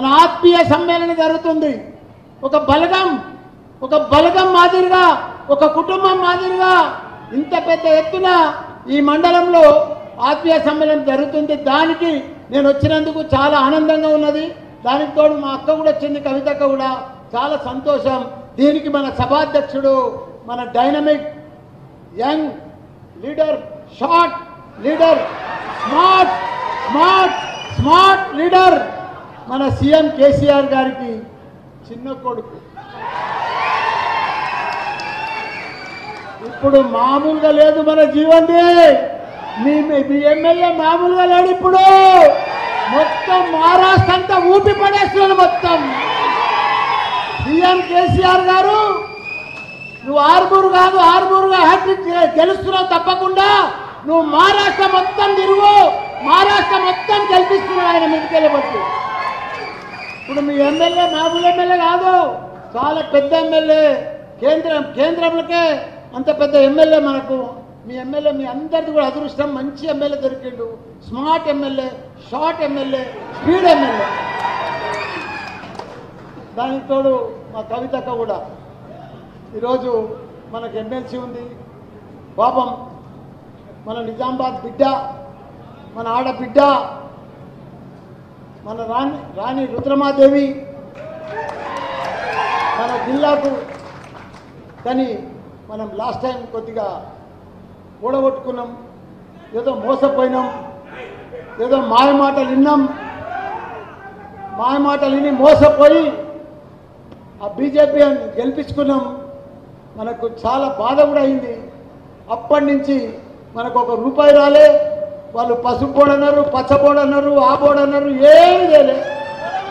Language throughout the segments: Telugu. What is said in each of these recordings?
మన ఆత్మీయ సమ్మేళనం జరుగుతుంది ఒక బలగం మాదిరిగా ఒక కుటుంబం మాదిరిగా ఇంత పెద్ద ఎత్తున ఈ మండలంలో ఆత్మీయ సమ్మేళనం జరుగుతుంది దానికి నేను వచ్చినందుకు చాలా ఆనందంగా ఉన్నది దానికి తోడు మా అక్క కూడా వచ్చింది కవితక్క కూడా చాలా సంతోషం దీనికి మన సభాధ్యక్షుడు మన dynamic young leader short leader smart smart smart leader మన సీఎం కేసీఆర్ గారికి చిన్న కొడుకు ఇప్పుడు మామూలుగా లేదు మన జీవన్ది మీ ఎమ్మెల్యే మామూలుగా లేడు ఇప్పుడు మొత్తం మహారాష్ట్ర అంతా ఊపి పడేస్తున్నాడు మొత్తం సీఎం కేసీఆర్ గారు నువ్వు ఆరుగురు కాదు ఆరుగురుగా హ్యాట్రిక్ గెలుస్తున్నావు తప్పకుండా నువ్వు మహారాష్ట్ర మొత్తం తిరుగు మహారాష్ట్ర మొత్తం గెలిపిస్తున్నావు ఆయన మీదకెళ్ళబట్టి ఇప్పుడు మీ ఎమ్మెల్యే మామూలు ఎమ్మెల్యే కాదు చాలా పెద్ద ఎమ్మెల్యే కేంద్రంలోకే అంత పెద్ద ఎమ్మెల్యే మనకు మీ ఎమ్మెల్యే మీ అందరిది కూడా అదృష్టం మంచి ఎమ్మెల్యే దొరికిండు smart MLA short MLA speed MLA దానికి తోడు మా కవితక్క కూడా ఈరోజు మనకు ఎంఎల్సీ ఉంది పాపం మన నిజామాబాద్ బిడ్డ మన ఆడబిడ్డ మన రాణి రుద్రమాదేవి మన జిల్లాకు కానీ మనం లాస్ట్ టైం కొద్దిగా ఓడగొట్టుకున్నాం ఏదో మోసపోయినాం ఏదో మాయమాటలు విన్నాం మాయమాటలు విని మోసపోయి ఆ బీజేపీ అని గెలిపించుకున్నాం మనకు చాలా బాధ కూడా అయింది అప్పటి నుంచి మనకు ఒక రూపాయి రాలే వాళ్ళు పసుపోడు అన్నారు పచ్చబోడు అన్నారు ఆ బోడు అన్నారు ఏమి లేదు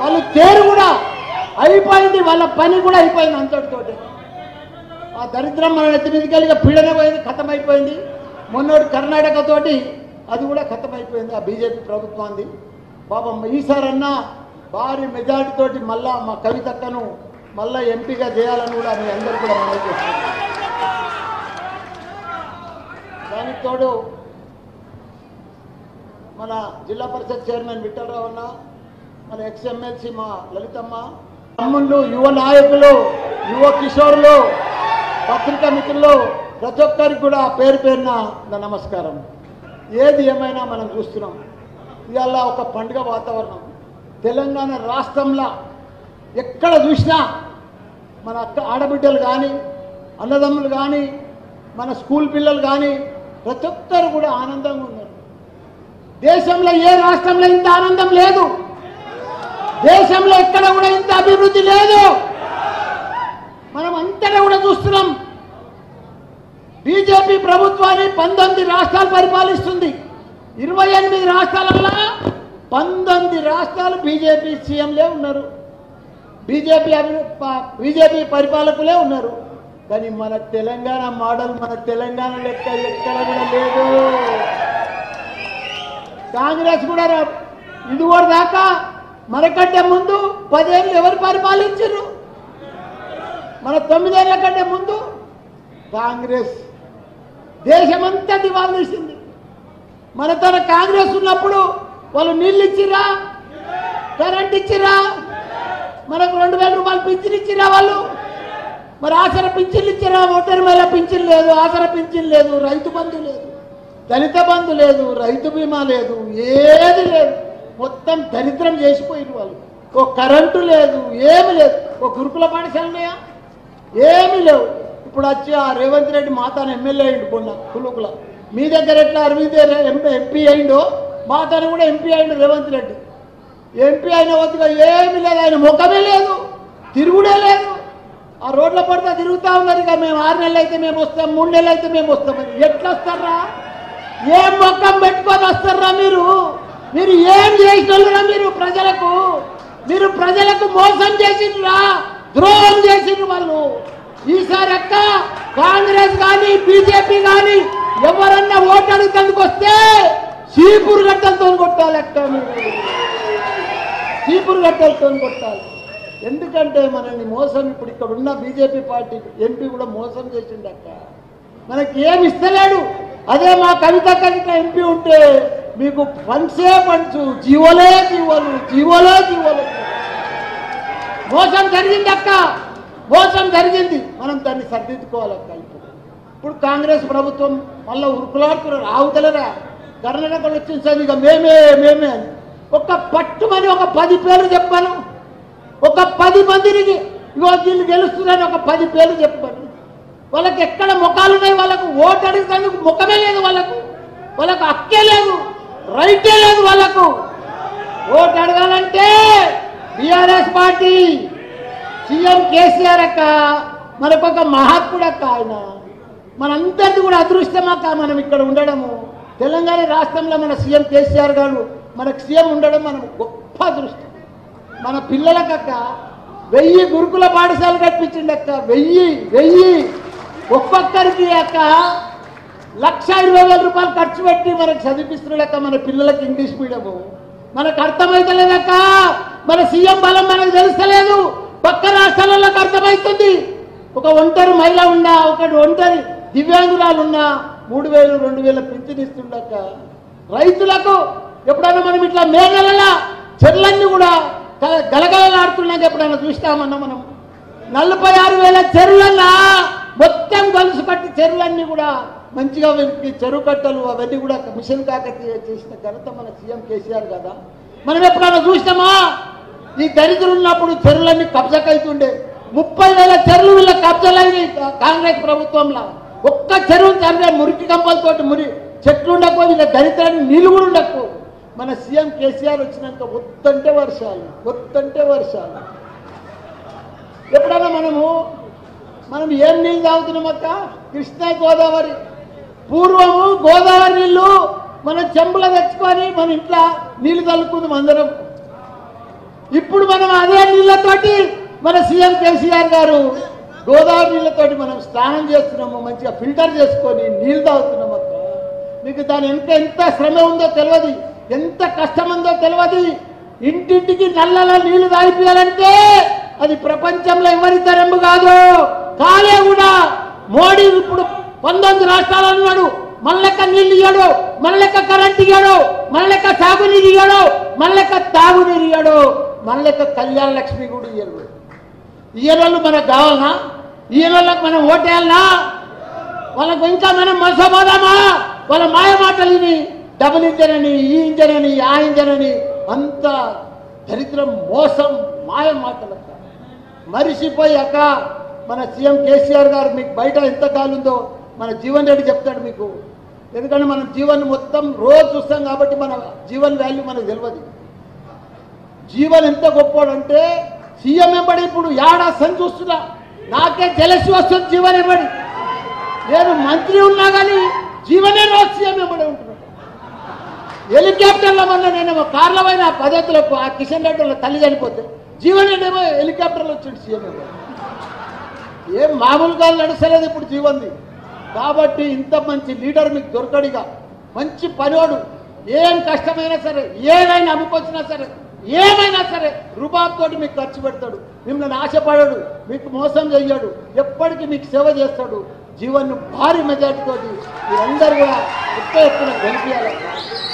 వాళ్ళు తేరు కూడా అయిపోయింది వాళ్ళ పని కూడా అయిపోయింది అంతటితోటి ఆ దరిద్రం మన నెత్తి మీదకి వెళ్ళి పీడన పోయింది ఖతం అయిపోయింది మొన్నటి కర్ణాటకతోటి అది కూడా ఖతం అయిపోయింది ఆ బీజేపీ ప్రభుత్వాన్ని పాపం ఈసారన్నా భారీ మెజార్టీ తోటి మళ్ళా మా కవితక్కను మళ్ళా ఎంపీగా చేయాలని కూడా మీ అందరూ కూడా మనవి చేస్తున్నారు దానికి తోడు మన జిల్లా పరిషత్ చైర్మన్ విఠలరావు అన్న మన ఎక్స్ ఎమ్మెల్సీ మా లలితమ్మ తమ్ముళ్ళు యువ నాయకులు యువ కిషోర్లు పత్రికా మిత్రులు ప్రతి ఒక్కరికి కూడా పేరు పేరున నా నమస్కారం ఏది ఏమైనా మనం చూస్తున్నాం ఇవాళ ఒక పండుగ వాతావరణం తెలంగాణ రాష్ట్రంలో ఎక్కడ చూసినా మన అక్క ఆడబిడ్డలు కానీ అన్నదమ్ములు కానీ మన స్కూల్ పిల్లలు కానీ ప్రతి ఒక్కరు కూడా ఆనందంగా ఉన్నారు దేశంలో ఏ రాష్ట్రంలో ఇంత ఆనందం లేదు దేశంలో ఎక్కడ కూడా ఇంత అభివృద్ధి లేదు మనం అంతటా కూడా చూస్తున్నాం బీజేపీ ప్రభుత్వాన్ని 19 రాష్ట్రాలు పరిపాలిస్తుంది 28 రాష్ట్రాలలో 19 రాష్ట్రాలు బీజేపీ సీఎంలే ఉన్నారు బీజేపీ పరిపాలకులే ఉన్నారు కానీ మన తెలంగాణ మోడల్ మన తెలంగాణ లెక్క ఎక్కడ కూడా లేదు కాంగ్రెస్ కూడా ఇది కూడా దాకా మనకంటే ముందు 10 ఏళ్ళు ఎవరు పరిపాలించారు మన 9 ఏళ్ళ కంటే ముందు కాంగ్రెస్ దేశమంతా దివాళా తీసింది మన తన కాంగ్రెస్ ఉన్నప్పుడు వాళ్ళు నీళ్ళు ఇచ్చిరా కరెంట్ ఇచ్చిరా మనకు 2000 రూపాయలు పింఛన్ ఇచ్చినా వాళ్ళు మరి ఆసర పింఛన్లు ఇచ్చినా ఓటరు మేళ పింఛన్ లేదు ఆసర పింఛన్ లేదు రైతు బంధు లేదు దళిత బంధు లేదు రైతు బీమా లేదు ఏది లేదు మొత్తం దరిద్రం చేసిపోయారు వాళ్ళు ఓ కరెంటు లేదు ఏమి లేదు ఓ గురుకుల పాఠశాలయా ఏమీ లేవు ఇప్పుడు వచ్చి ఆ రేవంత్ రెడ్డి మా తాను ఎమ్మెల్యే అయిండు కొన్న కులుకుల మీ దగ్గర ఎట్లా అరవింద్ ఎంపీ అయిండో మా తాను కూడా ఎంపీ అయిండు రేవంత్ రెడ్డి ఎంపీ అయిన వద్దుగా ఏమి లేదు ఆయన ముఖమే లేదు తిరుగుడే లేదు ఆ రోడ్ల పడితే తిరుగుతూ ఉన్నారు ఇక మేము 6 నెలలు అయితే మేము వస్తాం 3 నెలలు అయితే మేము వస్తామని ఎట్లా వస్తారా ఏం ముఖం పెట్టుకొని వస్తారా మీరు మీరు ఏం చేసినరా మీరు ప్రజలకు మోసం చేసిండ్రా ద్రోహం చేసిండ్రు వాళ్ళు ఈసారి అక్క కాంగ్రెస్ కానీ బీజేపీ కానీ ఎవరన్నా ఓటు అడుగుతందుకు వస్తే చీపురు గడ్డలతో కొట్టాలి అక్క మీరు చీపురు గడ్డలతో కొట్టాలి ఎందుకంటే మనల్ని మోసం ఇప్పుడు ఇక్కడ ఉన్న బీజేపీ పార్టీ ఎంపీ కూడా మోసం చేసిండు అక్క మనకి ఏమి ఇస్తలేడు అదే మా కవితక్క ఎంపీ ఉంటే మీకు ఫండ్సే ఫండ్స్ జీవోలే జీవోలు జీవోలే జీవోలు మోసం జరిగింది అక్క మోసం జరిగింది మనం దాన్ని సరిదిద్దుకోవాలి అక్క ఇప్పుడు కాంగ్రెస్ ప్రభుత్వం మళ్ళా ఉరుకులాడుతున్నారు ఆవుతలేరా గర్లనకొల్లు వచ్చేసారు ఇక మేమే మేమే అని ఒక పట్టుమని ఒక 10 పేర్లు చెప్పాను ఒక 10 మందికి ఇగో దీన్ని గెలుస్తారని ఒక 10 పేర్లు చెప్పాను వాళ్ళకి ఎక్కడ ముఖాలు ఉన్నాయి వాళ్ళకు ఓటు అడిగేందుకు ముఖమే లేదు వాళ్ళకు వాళ్ళకు హక్కే లేదు రైటే లేదు వాళ్ళకు ఓటు అడగాలంటే बीआरएस पार्टी सीएम केसीआर अक् मरొక महात्मुड़ आयन मन अंदर अदृष्टम मन उलंगाण राष्ट्र में मैं सीएम केसीआर गारू मन सीएम उम्मीद मन गोप अदृष्ट मन पिल वे गुरुकुल पाठशाल कप्पी अक् लक्षा 20,000 रूपये खर्च पड़ी मन चवस्ट मन पिल की इंग्लीश मीडियम मन को अर्थमक మన సీఎం బలం మనకు తెలుస్తలేదు పక్క రాష్ట్రాలలో అర్థమవుతుంది ఒక ఒంటరి మహిళ ఉన్నా ఒక ఒంటరి దివ్యాంగురాలు ఉన్నా 3000 2000 పింఛన్ ఇస్తుండక రైతులకు ఎప్పుడైనా మనం ఇట్లా మేఘలల చెర్లన్నీ కూడా గలగలలాడుతున్నాక ఎప్పుడైనా చూస్తామన్న మనం 46000 చెర్లల మొత్తం గొలుసు పట్టి చెర్లన్నీ కూడా మంచిగా వెంకి చెరు కట్టలు అవన్నీ కూడా మిషన్ కాకతీయ చేసిన ఘనత మన సీఎం కేసీఆర్ కదా మనం ఎప్పుడైనా చూస్తామా ఈ దరిద్రున్నప్పుడు చెర్లని కబ్జాకైతుండే 30000 చెర్లు వీళ్ళ కబ్జాలైని కాంగ్రెస్ ప్రభుత్వంలో ఒక్క చెరువు చంద్ర మురికి కంపలతోటి మురి చెట్లు ఉండకో వీళ్ళ దరిద్రాన్ని నీళ్లు కూడా ఉండకో మన సీఎం కేసీఆర్ వచ్చినంత ఒత్తంటే వర్షాలు ఎప్పుడైనా మనం ఏం నీళ్లు తాగుతున్నాం అక్క కృష్ణా గోదావరి పూర్వము గోదావరి నీళ్లు మన చెంబుల తెచ్చుకొని మన ఇంట్లో నీళ్లు తలుకుందాం అందరం ఇప్పుడు మనం అదే నీళ్లతోటి మన సీఎం కేసీఆర్ గారు గోదావరి నీళ్లతోటి మనం స్నానం చేస్తున్నాము మంచిగా ఫిల్టర్ చేసుకొని నీళ్లు తాగుతున్నాం అక్క మీకు దాని ఎంత శ్రమ ఉందో తెలియదు ఎంత కష్టం ఉందో తెలియదు ఇంటింటికి నల్లల నీళ్లు తాగిపియాలంటే అది ప్రపంచంలో ఎవరితరంబు కాదు కాలే కూడా మోడీ ఇప్పుడు 19 రాష్ట్రాల్లో ఉన్నాడు మనలక నీళ్లు ఇయ్యాడు మనలక కరెంట్ ఇయ్యాడు మనలక సాగునీరు ఇయ్యాడు మనలక తాగునీరు ఇయ్యాడు మనలక కళ్యాణ లక్ష్మి కూడా ఇయ్యాడు ఇయ్యనోళ్ళు మనకు కావాలనా ఇయ్యనోళ్ళకి మనం ఓటేయాలనా వాళ్ళకు ఇంకా మనం మోసపోదామా వాళ్ళ మాయ మాటలని డబుల్ ఇంజన్ అని ఈ ఇంజన్ అని ఆ ఇంజన్ అని అంత దరిద్రం మోసం మాయ మాటలక మరిసిపోయాక మన సీఎం కేసీఆర్ గారు మీకు బయట ఎంత కాలుందో మన జీవన్ రెడ్డి చెప్తాడు మీకు ఎందుకంటే మనం జీవన్ మొత్తం రోజు చూస్తాం కాబట్టి మన జీవన్ వాల్యూ మనకు తెలియదు జీవన్ ఎంత గొప్పవాడంటే సీఎం ఎంబడి ఇప్పుడు యాడా సన్ చూస్తున్నా నాకే తెలిసి వస్తుంది జీవన్ ఎంబడి నేను మంత్రి ఉన్నా కానీ జీవనే రోజు సీఎం ఎంబడి ఉంటున్నాను హెలికాప్టర్లో మొన్న నేను కార్ల పైన పద్ధతులకు ఆ కిషన్ రెడ్డి తల్లి చనిపోతే జీవన్ రెడ్డేమో హెలికాప్టర్లో వచ్చాడు సీఎం ఎంబడి ఏం మామూలుగా నడుస్తలేదు ఇప్పుడు జీవన్ది కాబట్టి ఇంత మంచి లీడర్ మీకు దొరకడిగా మంచి పనివాడు ఏం కష్టమైనా సరే ఏదైనా అమ్ముకొచ్చినా సరే ఏమైనా సరే రూపాయితోటి మీకు ఖర్చు పెడతాడు మిమ్మల్ని ఆశపడాడు మీకు మోసం చేయడు ఎప్పటికీ మీకు సేవ చేస్తాడు జీవన్ను భారీ మెజార్టీతో మీరందరూ కూడా ఎత్తున గెలిపియాలి